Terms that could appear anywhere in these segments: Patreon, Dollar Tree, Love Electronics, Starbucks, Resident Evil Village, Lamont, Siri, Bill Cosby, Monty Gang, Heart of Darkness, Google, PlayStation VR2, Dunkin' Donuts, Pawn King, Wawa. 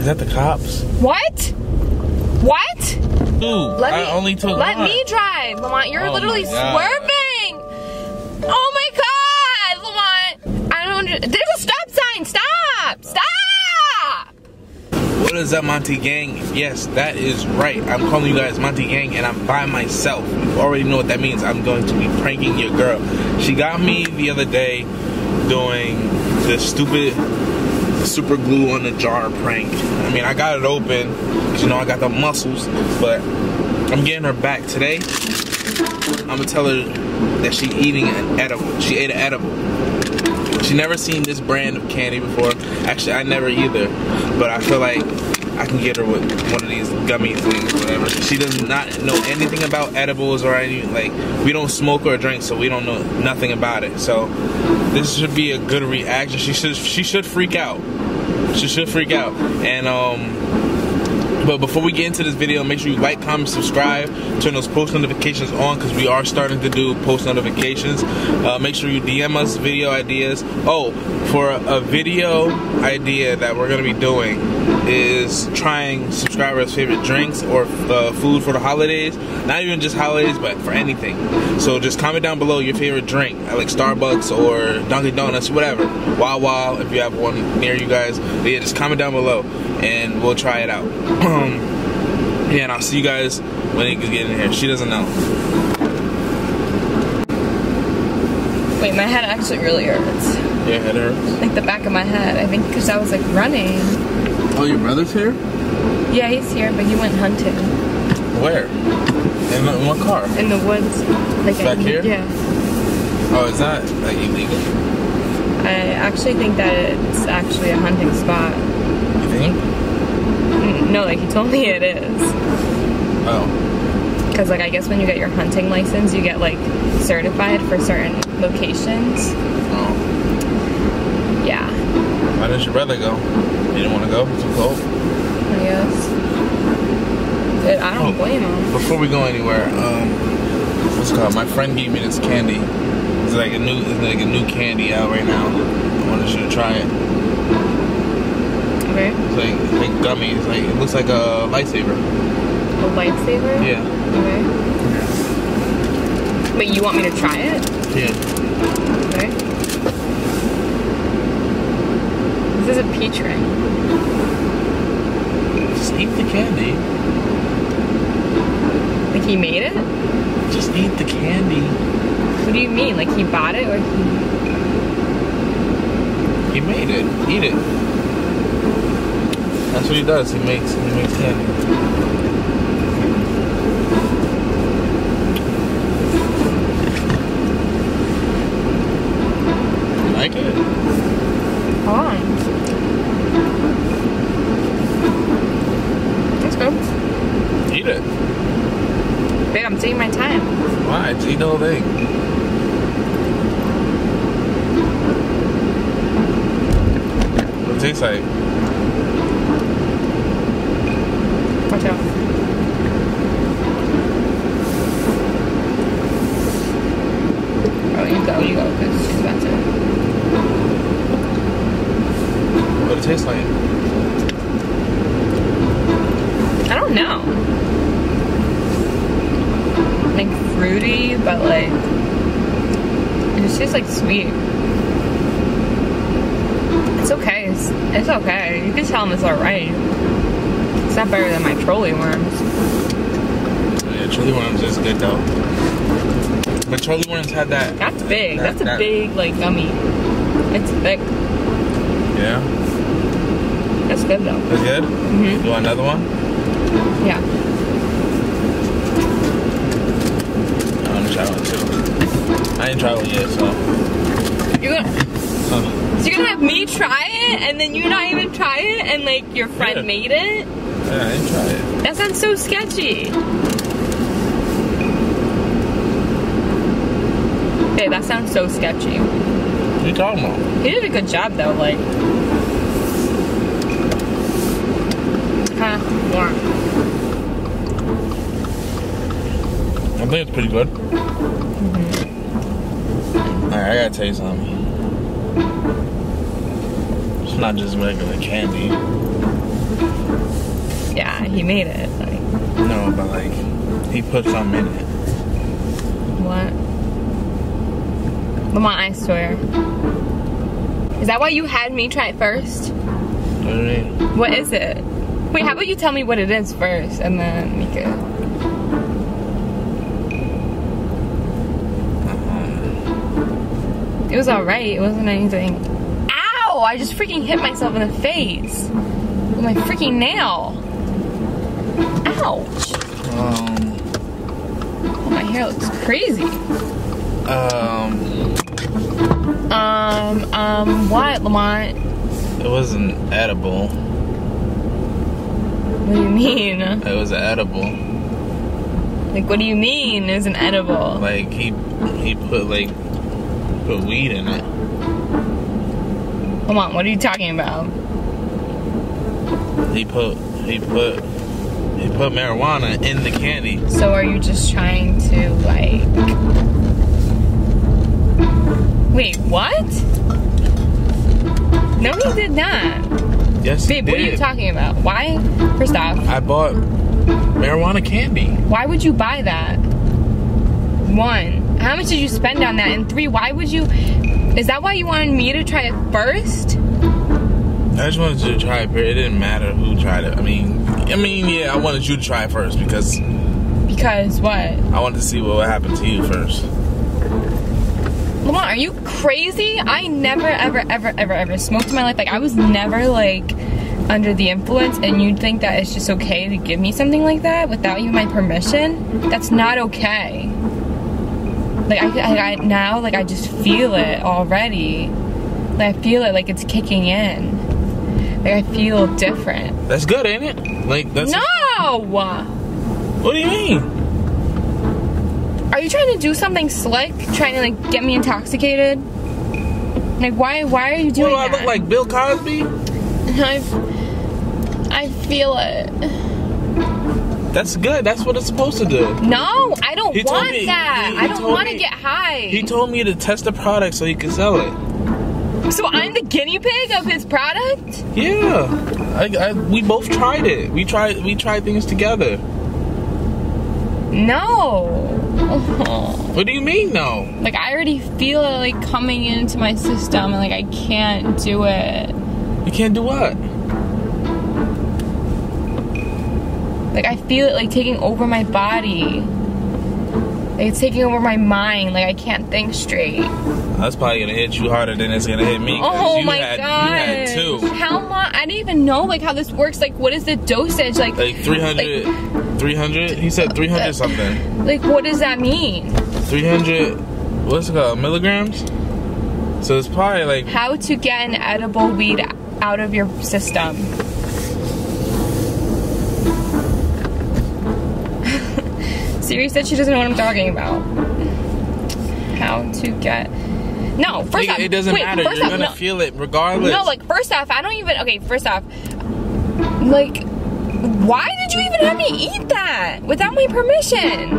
Is that the cops? What? What? Ooh, let me drive, Lamont. You're literally swerving. Oh my God, Lamont. I don't understand. There's a stop sign. Stop. Stop. What is up, Monty Gang? Yes, that is right. I'm calling you guys Monty Gang, and I'm by myself. You already know what that means. I'm going to be pranking your girl. She got me the other day doing the stupid super glue on the jar prank. I mean, I got it open, you know, I got the muscles, but I'm getting her back today. I'm gonna tell her that she's eating an edible. She ate an edible. She never seen this brand of candy before. Actually, I never either, but I feel like I can get her with one of these gummy things, whatever. She does not know anything about edibles or anything. Like, we don't smoke or drink, so we don't know nothing about it. So this should be a good reaction. She should freak out. She should freak out. And but before we get into this video, make sure you like, comment, subscribe, turn those post notifications on, because we are starting to do post notifications. Make sure you DM us video ideas. Oh, for a video idea that we're gonna be doing is trying subscribers' favorite drinks or food for the holidays. Not even just holidays, but for anything. So just comment down below your favorite drink, like Starbucks or Dunkin' Donuts, whatever. Wawa, if you have one near you guys. But yeah, just comment down below, and we'll try it out. Yeah, and I'll see you guys when it gets in here. She doesn't know. Wait, my head actually really hurts. Your head hurts? Like the back of my head, I think, because I was like running. Oh, your brother's here? Yeah, he's here, but he went hunting. Where? In what car? In the woods. Like back here? Yeah. Oh, is that like illegal? I actually think that it's actually a hunting spot. You think? No, like he told me it is. Oh. Because like I guess when you get your hunting license, you get like certified for certain locations. Oh. Yeah. Why didn't your brother go? You didn't want to go? It's too cold? Yes. Dude, I don't blame him. Before we go anywhere, what's it called? My friend gave me this candy. It's like a new candy out right now. I wanted you to try it. Okay. It's like gummies. Like, it looks like a lightsaber. A lightsaber? Yeah. Okay. Wait, you want me to try it? Yeah. Okay. This is a peach ring. Just eat the candy. Like he made it? Just eat the candy. What do you mean? Like he bought it or he... He made it. Eat it. That's what he does. He makes candy. You like it? Hold on. Eat it. Babe, I'm taking my time. Why? Just eat the whole thing. What it tastes like? Watch out. Oh, you go, because she's about to. What it tastes like? I don't know. Like fruity, but like it just tastes like sweet. It's okay. It's okay. You can tell them it's alright. It's not better than my trolley worms. Yeah, trolley worms is good though. But trolley worms had that. That's big. That's a big like gummy. It's thick. Yeah. That's good though. That's good? Mm-hmm. You want another one? Yeah. I didn't try one yet, so. You're gonna have me try it, and then you not even try it, and like your friend made it? Yeah, I didn't try it. That sounds so sketchy. Hey, that sounds so sketchy. What are you talking about? He did a good job though, like. Kind of warm. I think it's pretty good. Mm-hmm. Alright, I gotta tell you something. It's not just regular candy. Yeah, he made it. Like. No, but like, he put some in it. What? Lamont, I swear. Is that why you had me try it first? What is it? What is it? Wait, how about you tell me what it is first, and then we could... It was alright, it wasn't anything. Ow! I just freaking hit myself in the face with my freaking nail. Ouch! Oh, my hair looks crazy. What, Lamont? It wasn't edible. What do you mean? It was edible. Like, what do you mean it was an edible? Like, he put, like, put weed in it. Lamont, what are you talking about? He put marijuana in the candy. So are you just trying to, like... Wait, what? No, he did not. Yes, he did. Babe, what are you talking about? Why? First off, I bought marijuana candy. Why would you buy that? One, how much did you spend on that? And three, why would you? Is that why you wanted me to try it first? I just wanted you to try it, but it didn't matter who tried it. I mean, yeah, I wanted you to try it first because. Because what? I wanted to see what would happen to you first. Lamont, are you crazy? I never, ever smoked in my life. Like, I was never, like, under the influence, and you'd think that it's just okay to give me something like that without even my permission? That's not okay. Like, I now, like, I just feel it already. Like, I feel it, like, it's kicking in. Like, I feel different. That's good, ain't it? Like, that's... No! What do you mean? Are you trying to do something slick? Trying to, like, get me intoxicated? Like, why are you doing that? Do I look like Bill Cosby? I feel it. That's good. That's what it's supposed to do. No, I don't want that. I don't want to get high. He told me to test the product so he could sell it. So I'm the guinea pig of his product? Yeah. We both tried it. We tried things together. No. What do you mean, no? Like, I already feel it, like, coming into my system, and, like, I can't do it. You can't do what? Like, I feel it, like, taking over my body. Like, it's taking over my mind. Like, I can't think straight. That's probably gonna hit you harder than it's gonna hit me. Oh my god! You had two. How much? I didn't even know, like, how this works. Like, what is the dosage? Like 300. Like, 300? He said 300 something. Like, what does that mean? 300, what's it called, milligrams? So it's probably like... How to get an edible weed out of your system. Siri said she doesn't know what I'm talking about. How to get... No, first off... It doesn't matter, you're gonna feel it regardless. No, like, first off, I don't even... Okay, first off, like... Why did you even have me eat that without my permission?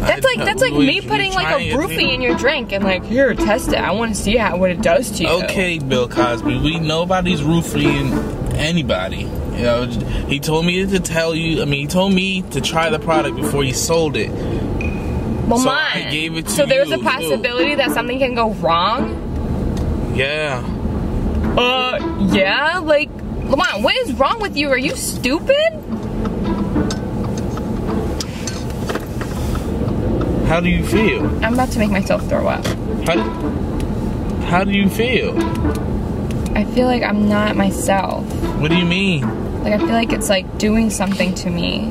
That's like me putting like a roofie in your drink and like, here, test it. I want to see what it does to you. Okay, Bill Cosby, nobody's roofieing anybody. You know, he told me to tell you. I mean, he told me to try the product before he sold it. Well, so I gave it to you. So there's a possibility that something can go wrong. Yeah. Yeah, like. Lamont, what is wrong with you? Are you stupid? How do you feel? I'm about to make myself throw up. How do you feel? I feel like I'm not myself. What do you mean? Like, I feel like it's like doing something to me.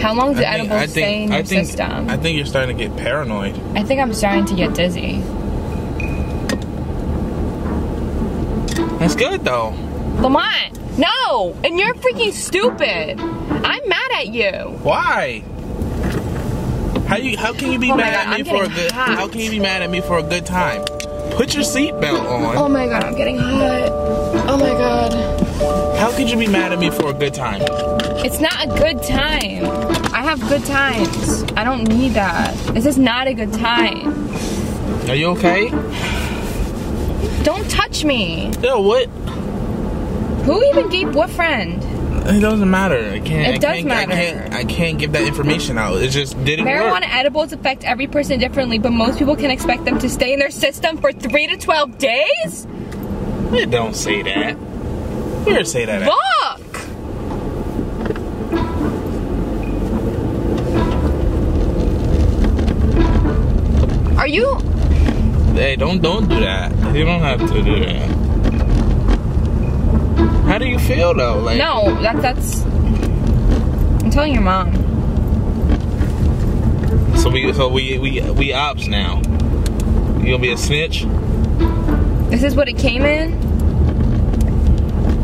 How long do edibles stay in your system? I think you're starting to get paranoid. I think I'm starting to get dizzy. That's good, though. Lamont, no! And you're freaking stupid. I'm mad at you. Why? How can you be mad at me for a good time? How can you be mad at me for a good time? Put your seatbelt on. Oh my god, I'm getting hot. Oh my god. How could you be mad at me for a good time? It's not a good time. I have good times. I don't need that. This is not a good time. Are you okay? Don't touch me. Yeah, what? Who even gave what friend? It doesn't matter. It does matter. I can't give that information out. It just didn't work. Marijuana edibles affect every person differently, but most people can expect them to stay in their system for 3 to 12 days? You don't say that. You don't say that. Look! Are you? Hey, don't do that. You don't have to do that. How do you feel though? Like, no, that's. I'm telling your mom. So we ops now. You gonna be a snitch? This is what it came in.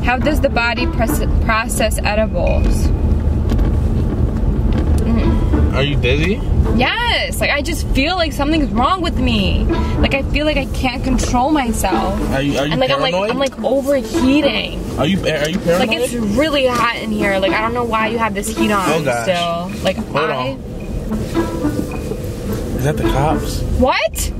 How does the body process edibles? Are you dizzy? Yes, like I just feel like something's wrong with me. Like I feel like I can't control myself. Are you and like paranoid? I'm like overheating. Are you paranoid? Like it's really hot in here. Like I don't know why you have this heat on still. Like hold on. Is that the cops? What?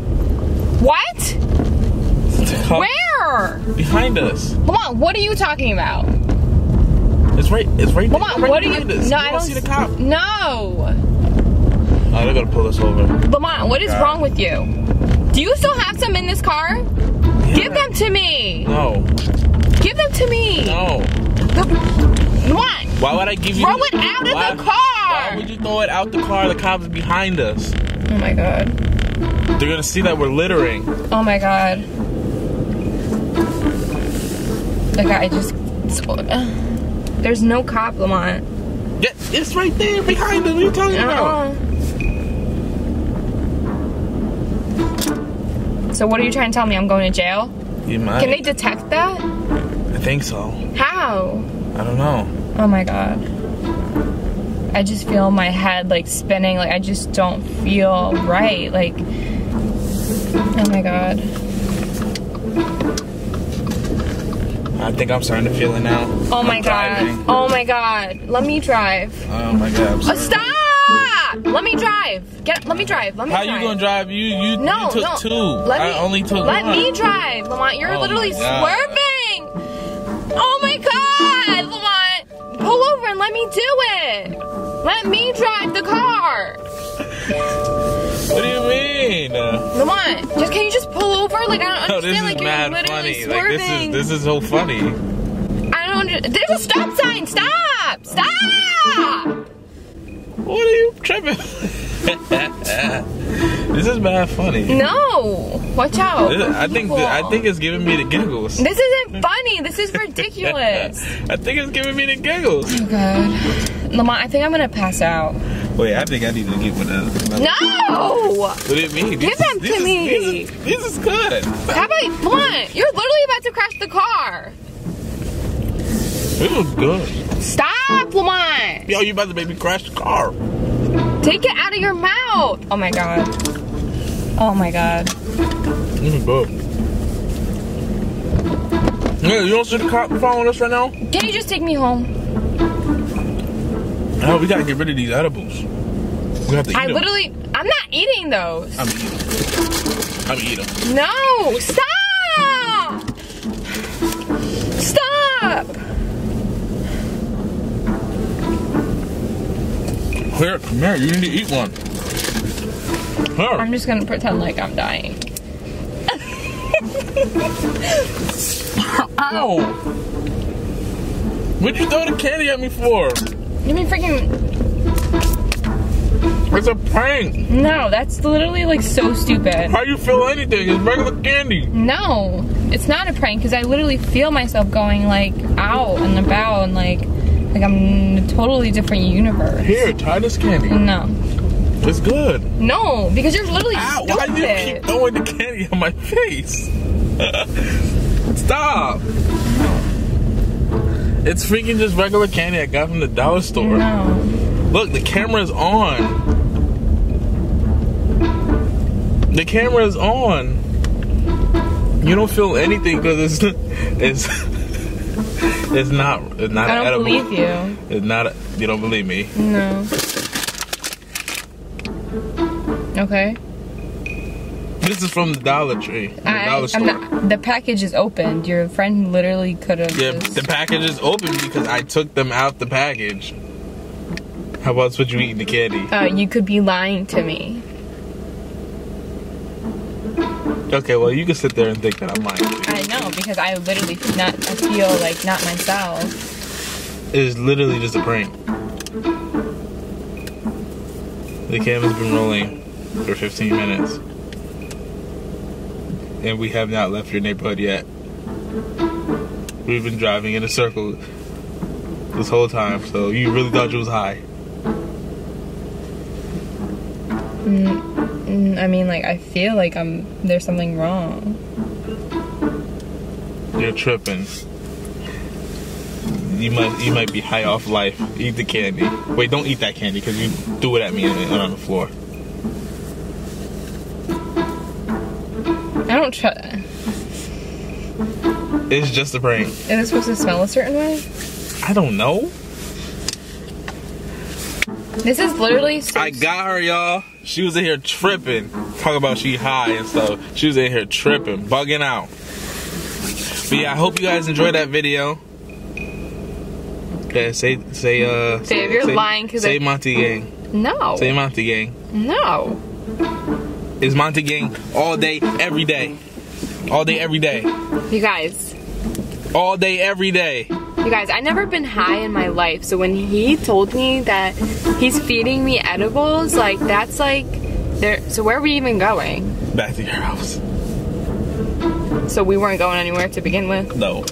What? The cops? Where? Behind us. Come on, what are you talking about? It's right. Come on, what are you? No, I don't see the cop. No. Oh, they're gonna pull us over. Lamont, what is wrong with you? Do you still have some in this car? Yeah. Give them to me. No. Give them to me. No. Lamont. Why would I give you? Throw it out of the car. Why would you throw it out the car? The cops are behind us. Oh my god. They're gonna see that we're littering. Oh my god. Like I just. There's no cop, Lamont. Yeah, it's right there behind us. What are you talking about? So what are you trying to tell me? I'm going to jail? You might. Can they detect that? I think so. How? I don't know. Oh my god. I just feel my head like spinning. Like I just don't feel right. Like, oh my god. I think I'm starting to feel it now. Oh my god. Oh my god. Let me drive. Oh my god. Stop! Let me drive. Let me drive. How you gonna drive? You took two. I only took one. Let me drive, Lamont. You're literally swerving. Oh my god, Lamont. Pull over and let me do it. Let me drive the car. What do you mean? Lamont, can you just pull over? Like I don't understand. Like you're literally swerving. Like, this is so funny. I don't understand. There's a stop sign. Stop! Stop! What are you tripping? This is bad funny. No, watch out. I think it's giving me the giggles. This isn't funny. This is ridiculous. I think it's giving me the giggles. Oh god, Lamont, I think I'm gonna pass out. Wait, I think I need to get one of those. No. What do you mean? Give them to me. This is good. How about Lamont? You're literally about to crash the car. It was good. Stop, Lamont! Yo, you about to make me crash the car. Take it out of your mouth! Oh my god. Oh my god. This is good. Yeah, you don't see the cop following us right now? Can you just take me home? No, we gotta get rid of these edibles. We have to eat them. I'm not eating those. I'm eating them. I'm eating them. No! Stop! Stop! Here, come here, you need to eat one. Here. I'm just gonna pretend like I'm dying. Ow! What'd you throw the candy at me for? You mean freaking. It's a prank! No, that's literally like so stupid. How do you feel anything? It's regular candy. No, it's not a prank because I literally feel myself going like out and about and like. Like I'm in a totally different universe. Here, try this candy. No. It's good. No, because you're literally stupid. Why do you keep throwing the candy on my face? Stop. It's freaking just regular candy I got from the dollar store. No. Look, the camera's on. The camera's on. You don't feel anything because it's not I don't believe you. It's not. You don't believe me. No. Okay. This is from the Dollar Tree. The package is opened. Your friend literally could have. Yeah, the package is open because I took them out the package. How else would you eat the candy? You could be lying to me. Okay, well, you can sit there and think that I'm lying to you. I know, because I literally could not. I feel like not myself. It is literally just a prank. The camera's been rolling for 15 minutes. And we have not left your neighborhood yet. We've been driving in a circle this whole time, so you really thought you was high. I mean, like, I feel like there's something wrong. You're tripping. You might be high off life. Eat the candy. Wait, don't eat that candy because you threw it at me and on the floor. I don't trust. It's just a prank. Is it supposed to smell a certain way? I don't know. This is literally. I got her, y'all. She was in here tripping. Talk about she high and stuff. She was in here tripping, bugging out. But yeah, I hope you guys enjoyed that video. Yeah, say Monty Gang. No. Say Monty Gang. No. It's Monty Gang all day, every day. All day, every day. You guys. All day, every day. You guys, I've never been high in my life, so when he told me that he's feeding me edibles, like, that's like, so where are we even going? Back to your house. So we weren't going anywhere to begin with? No.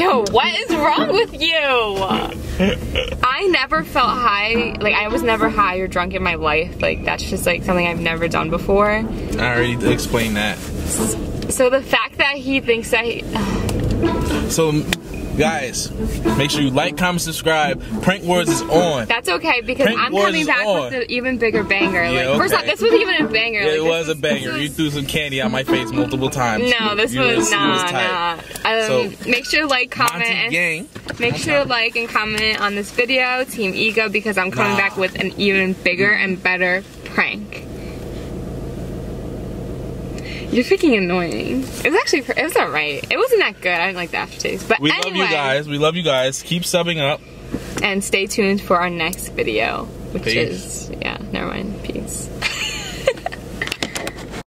Yo, what is wrong with you? I never felt high, like I was never high or drunk in my life. Like that's just like something I've never done before. I already explained that. So the fact that he thinks that he... So guys, make sure you like, comment, subscribe. Prank Wars is on. That's okay because I'm coming back with an even bigger banger. Yeah, like okay. First off, this was even a banger. Yeah, like, it was a banger. You threw some candy on my face multiple times. No, this was not. So, make sure like, comment, and make sure like and comment on this video, Team Ego, because I'm coming back with an even bigger and better prank. You're freaking annoying. It was actually, it was alright. It wasn't that good. I didn't like the aftertaste. But anyway. We love you guys. We love you guys. Keep subbing up. And stay tuned for our next video. Which is, yeah, never mind. Peace.